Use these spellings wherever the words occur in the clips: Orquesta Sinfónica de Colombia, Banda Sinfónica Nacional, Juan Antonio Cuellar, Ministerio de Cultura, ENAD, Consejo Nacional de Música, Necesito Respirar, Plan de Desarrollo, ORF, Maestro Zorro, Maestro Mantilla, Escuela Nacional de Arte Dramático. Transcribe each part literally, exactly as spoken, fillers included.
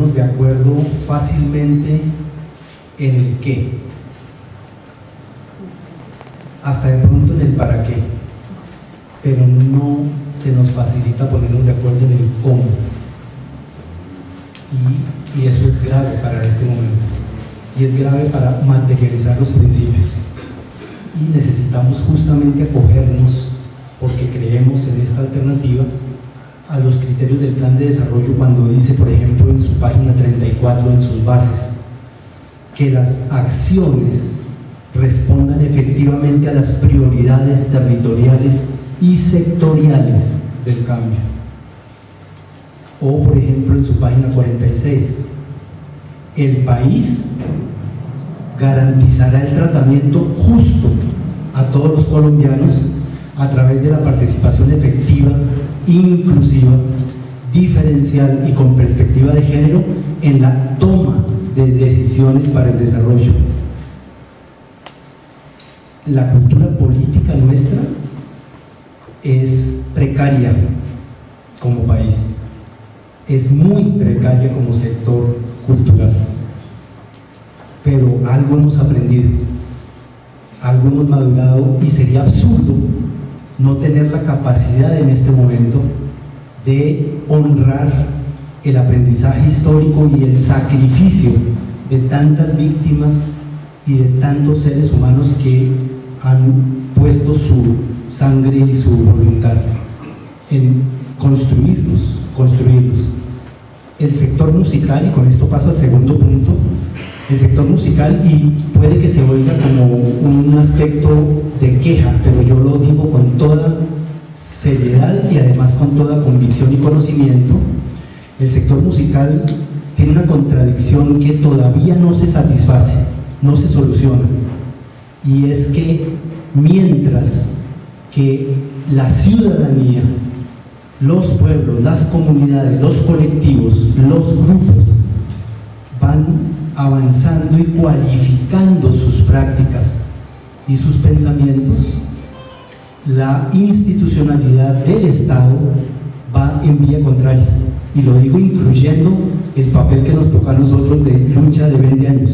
ponernos de acuerdo fácilmente en el qué, hasta de pronto en el para qué, pero no se nos facilita ponernos de acuerdo en el cómo, y, y eso es grave para este momento, y es grave para materializar los principios, y necesitamos justamente acogernos, porque creemos en esta alternativa, a los criterios del Plan de Desarrollo cuando dice, por ejemplo, en su página treinta y cuatro, en sus bases, que las acciones respondan efectivamente a las prioridades territoriales y sectoriales del cambio. O, por ejemplo, en su página cuarenta y seis, el país garantizará el tratamiento justo a todos los colombianos a través de la participación efectiva, inclusiva, diferencial y con perspectiva de género en la toma de decisiones para el desarrollo. La cultura política nuestra es precaria como país, es muy precaria como sector cultural, pero algo hemos aprendido, algo hemos madurado, y sería absurdo no tener la capacidad en este momento de honrar el aprendizaje histórico y el sacrificio de tantas víctimas y de tantos seres humanos que han puesto su sangre y su voluntad en construirnos, construirnos. El sector musical, y con esto paso al segundo punto, el sector musical, y puede que se oiga como un aspecto de queja, pero yo lo digo con toda seriedad y además con toda convicción y conocimiento, el sector musical tiene una contradicción que todavía no se satisface, no se soluciona, y es que mientras que la ciudadanía, los pueblos, las comunidades, los colectivos, los grupos van avanzando y cualificando sus prácticas y sus pensamientos, la institucionalidad del Estado va en vía contraria, y lo digo incluyendo el papel que nos toca a nosotros de lucha de veinte años,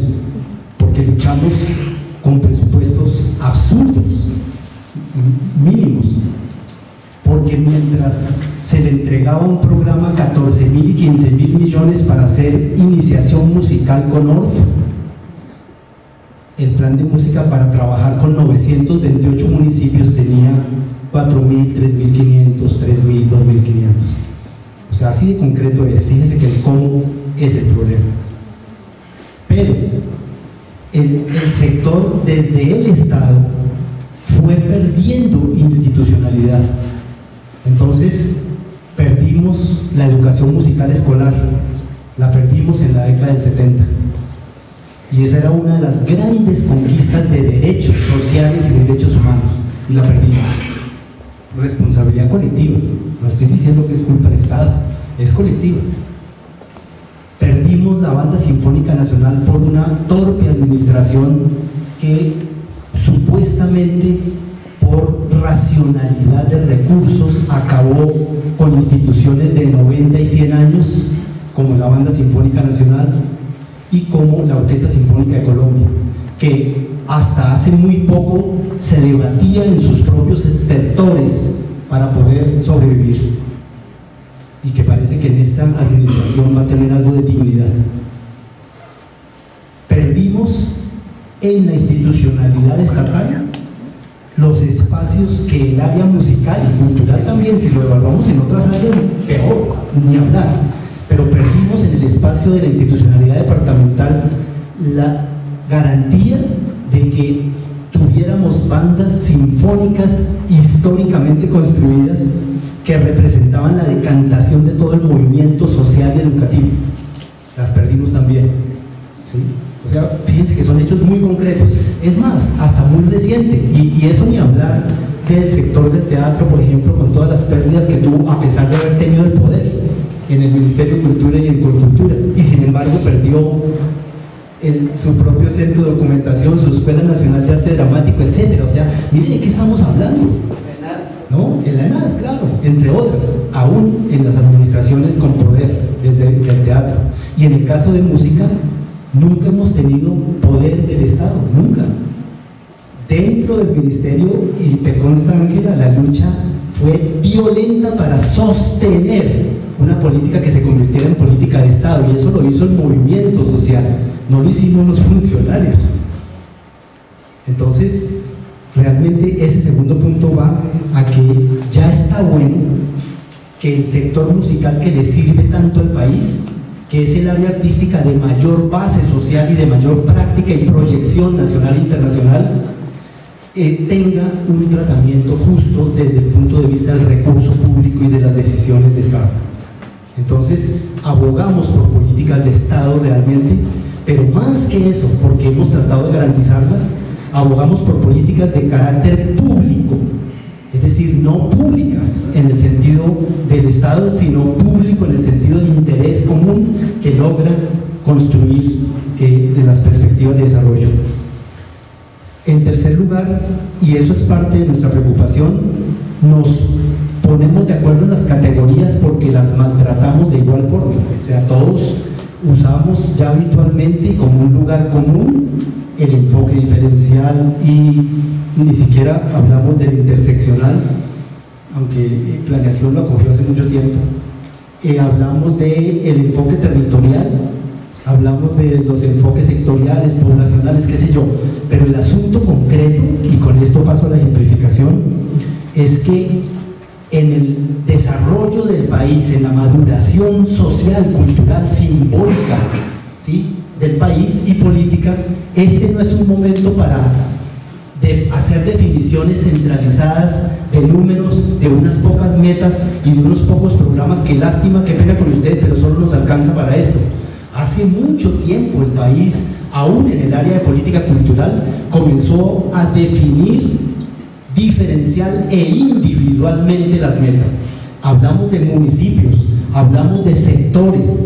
porque luchamos con presupuestos absurdos, mínimos, porque mientras se le entregaba un programa catorce mil y quince mil millones para hacer iniciación musical con O R F, el plan de música para trabajar con novecientos veintiocho municipios tenía cuatro mil, tres mil quinientos, tres mil, dos mil quinientos. O sea, así de concreto es. Fíjense que el cómo es el problema. Pero el, el sector desde el Estado fue perdiendo institucionalidad. Entonces, perdimos la educación musical escolar, la perdimos en la década del setenta. Y esa era una de las grandes conquistas de derechos sociales y de derechos humanos, y la perdimos. Responsabilidad colectiva, no estoy diciendo que es culpa del Estado, es colectiva. Perdimos la Banda Sinfónica Nacional por una torpe administración que supuestamente por racionalidad de recursos acabó con instituciones de noventa y cien años como la Banda Sinfónica Nacional y como la Orquesta Sinfónica de Colombia, que hasta hace muy poco se debatía en sus propios estertores para poder sobrevivir, y que parece que en esta administración va a tener algo de dignidad. Perdimos en la institucionalidad estatal los espacios que el área musical y cultural también, si lo evaluamos en otras áreas, peor, ni hablar, pero perdimos en el espacio de la institucionalidad departamental la garantía de que tuviéramos bandas sinfónicas históricamente construidas que representaban la decantación de todo el movimiento social y educativo. Las perdimos también, ¿sí? O sea, fíjense que son hechos muy concretos, es más, hasta muy reciente, y, y eso ni hablar del sector del teatro, por ejemplo, con todas las pérdidas que tuvo a pesar de haber tenido el poder en el Ministerio de Cultura y en Cultura, y sin embargo perdió el, su propio centro de documentación, su Escuela Nacional de Arte Dramático, etcétera. O sea, miren de qué estamos hablando. ¿no? En la ENAD, claro, entre otras, aún en las administraciones con poder desde el teatro. Y en el caso de música, nunca hemos tenido poder del Estado, nunca. Dentro del ministerio, y te consta, Ángela, la lucha fue violenta para sostener una política que se convirtiera en política de Estado, y eso lo hizo el movimiento social, no lo hicimos los funcionarios. Entonces, realmente ese segundo punto va a que ya está bueno que el sector musical, que le sirve tanto al país, que es el área artística de mayor base social y de mayor práctica y proyección nacional e internacional, eh, tenga un tratamiento justo desde el punto de vista del recurso público y de las decisiones de Estado. Entonces, abogamos por políticas de Estado realmente, pero más que eso, porque hemos tratado de garantizarlas, abogamos por políticas de carácter público, es decir, no públicas en el sentido del Estado, sino público en el sentido del interés común que logra construir eh, de las perspectivas de desarrollo. En tercer lugar, y eso es parte de nuestra preocupación, nos ponemos de acuerdo en las categorías porque las maltratamos de igual forma, o sea, todos usamos ya habitualmente como un lugar común el enfoque diferencial y ni siquiera hablamos del interseccional, aunque planeación lo acogió hace mucho tiempo. Eh, hablamos del enfoque territorial, hablamos de los enfoques sectoriales, poblacionales, qué sé yo, pero el asunto concreto, y con esto paso a la ejemplificación, es que en el desarrollo del país, en la maduración social, cultural, simbólica, ¿sí?, del país y política, este no es un momento para de hacer definiciones centralizadas de números, de unas pocas metas y de unos pocos programas, que lástima, que pena con ustedes, pero solo nos alcanza para esto. Hace mucho tiempo el país, aún en el área de política cultural, comenzó a definir diferencial e individualmente las metas. Hablamos de municipios, hablamos de sectores,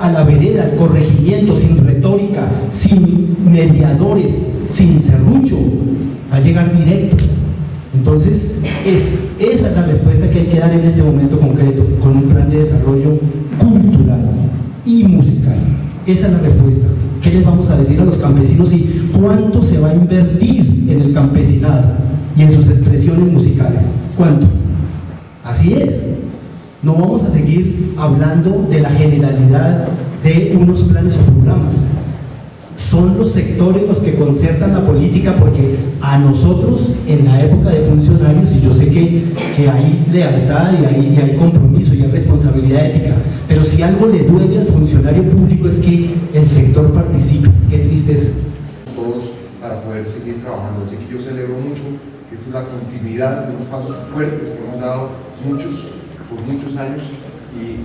a la vereda, al corregimiento, sin retórica, sin mediadores, sin serrucho, a llegar directo. Entonces, es, esa es la respuesta que hay que dar en este momento concreto, con un plan de desarrollo cultural y musical. Esa es la respuesta. ¿Qué les vamos a decir a los campesinos y cuánto se va a invertir en el campesinado y en sus expresiones musicales? ¿Cuánto? Así es. No vamos a seguir hablando de la generalidad de unos planes o programas. Son los sectores los que concertan la política, porque a nosotros en la época de funcionarios, y yo sé que, que hay lealtad y hay, y hay compromiso y hay responsabilidad ética, pero si algo le duele al funcionario público es que el sector participe. Qué tristeza. Todos para poder seguir trabajando. Así que yo celebro mucho que esto es la continuidad de unos pasos fuertes que hemos dado muchos por muchos años, y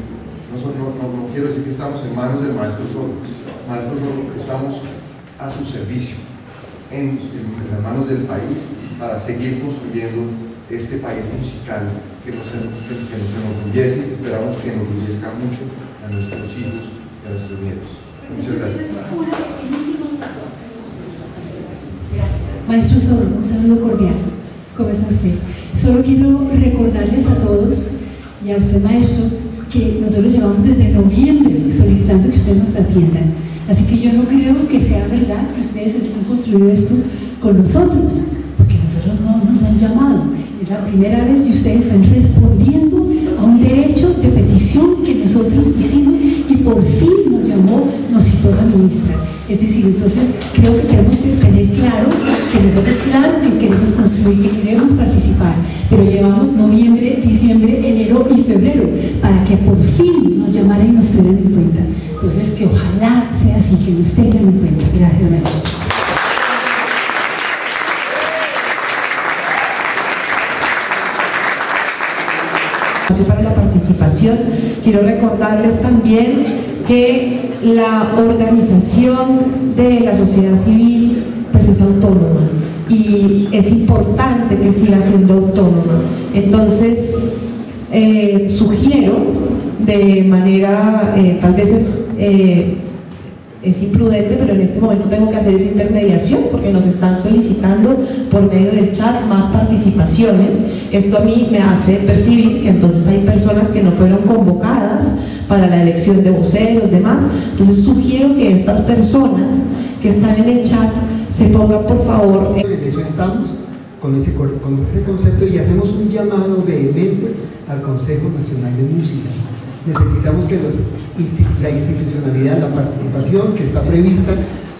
no, no, no, no quiero decir que estamos en manos del Maestro Zorro. Maestro Zorro, estamos a su servicio, en, en las manos del país, para seguir construyendo este país musical que nos, que, que nos enorgullece, y esperamos que enorgullezca mucho a nuestros hijos y a nuestros nietos. Muchas gracias. Maestro Zorro, un saludo cordial. ¿Cómo está usted? Solo quiero recordarles a todos y a usted, maestro, que nosotros llevamos desde noviembre solicitando que ustedes nos atiendan. Así que yo no creo que sea verdad que ustedes han construido esto con nosotros, porque nosotros no nos han llamado. Es la primera vez que ustedes están respondiendo a un derecho de petición que nosotros hicimos, y por fin nos llamó, nos citó la ministra. Es decir, entonces creo que tenemos que tener claro que nosotros, claro que queremos construir, que queremos participar, pero llevamos noviembre, diciembre, enero y febrero para que por fin nos llamaran y nos tengan en cuenta. Entonces, que ojalá sea así, que nos tengan en cuenta. Gracias, maestro. Para la participación, quiero recordarles también que la organización de la sociedad civil pues es autónoma, y es importante que siga siendo autónoma. Entonces eh, sugiero de manera eh, tal vez es, eh, es imprudente, pero en este momento tengo que hacer esa intermediación porque nos están solicitando por medio del chat más participaciones. Esto a mí me hace percibir que entonces hay personas que no fueron convocadas para la elección de voceros, demás. Entonces sugiero que estas personas que están en el chat se pongan por favor. En eso estamos, con ese, con ese concepto, y hacemos un llamado vehemente al Consejo Nacional de Música. Necesitamos que los, la institucionalidad, la participación que está prevista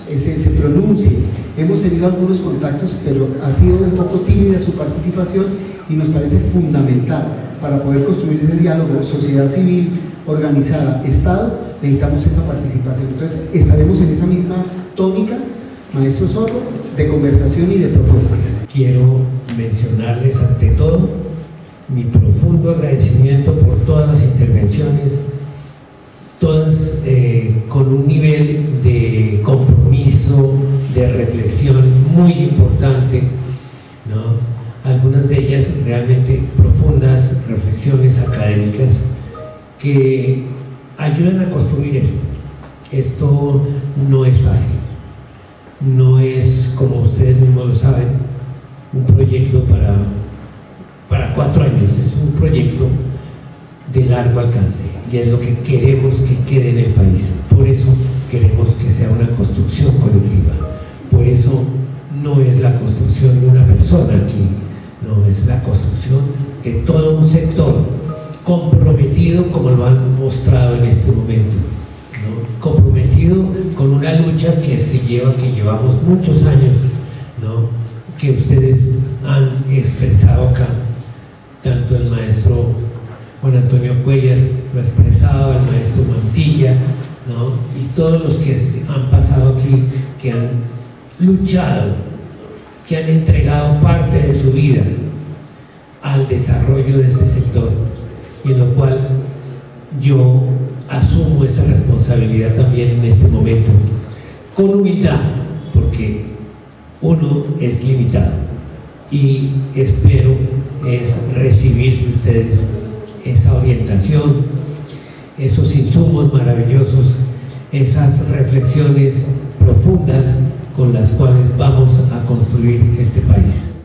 se, se pronuncie. Hemos tenido algunos contactos, pero ha sido un poco tímida su participación y nos parece fundamental para poder construir ese diálogo sociedad civil, organizada, Estado. Necesitamos esa participación, entonces estaremos en esa misma tónica, Maestro Zorro, de conversación y de propuestas. Quiero mencionarles ante todo mi profundo agradecimiento por todas las intervenciones, todas eh, con un nivel de compromiso, de reflexión muy importante, ¿no? Algunas de ellas realmente profundas reflexiones académicas que ayudan a construir esto. Esto no es fácil, no es, como ustedes mismos lo saben, un proyecto para, para cuatro años, es un proyecto de largo alcance y es lo que queremos que quede en el país. Por eso queremos que sea una construcción colectiva, por eso no es la construcción de una persona aquí, no, es la construcción de todo un sector comprometido, como lo han mostrado en este momento, ¿no? Comprometido con una lucha que se lleva, que llevamos muchos años, ¿no? Que ustedes han expresado acá, tanto el maestro Juan Antonio Cuellar lo ha expresado, el maestro Mantilla, ¿no? Y todos los que han pasado aquí, que han luchado, que han entregado parte de su vida al desarrollo de este sector, y en lo cual yo asumo esta responsabilidad también en este momento, con humildad, porque uno es limitado, y espero es recibir de ustedes esa orientación, esos insumos maravillosos, esas reflexiones profundas con las cuales vamos a construir este país.